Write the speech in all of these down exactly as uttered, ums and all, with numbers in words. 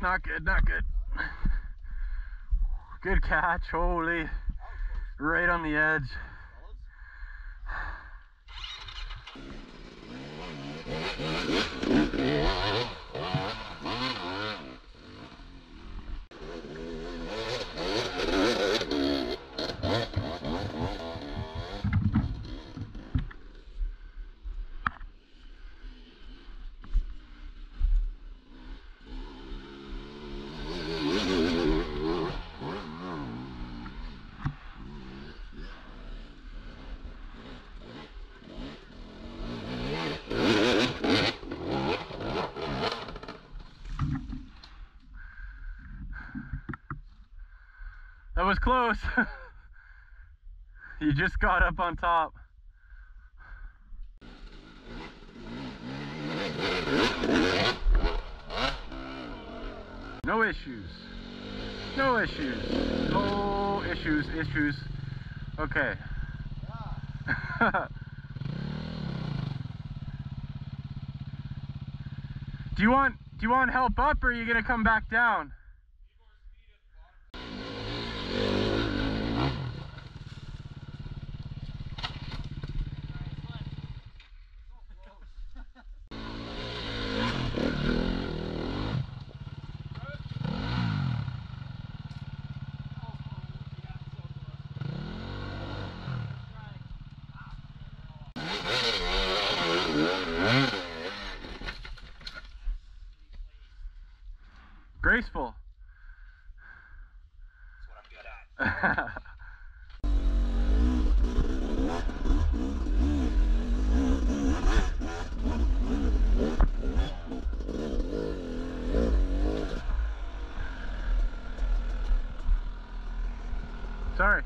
Not good, not good. Good catch, holy. Right on the edge. That was close. You just got up on top. No issues. No issues. No issues, issues. Okay. Do you want do you want help up, or are you gonna come back down? Graceful. That's what I'm good at. Sorry.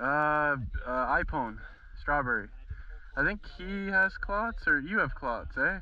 Uh, uh, iPone, strawberry. I think he has clots, or you have clots, eh?